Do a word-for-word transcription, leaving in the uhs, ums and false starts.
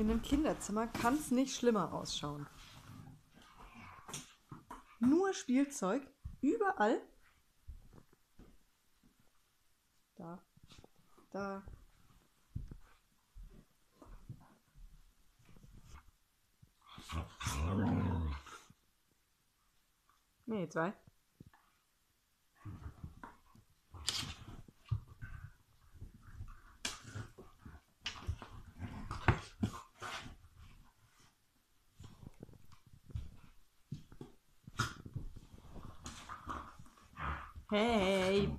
In dem Kinderzimmer kann es nicht schlimmer ausschauen. Nur Spielzeug, überall. Da, da. Nee, zwei. Hey!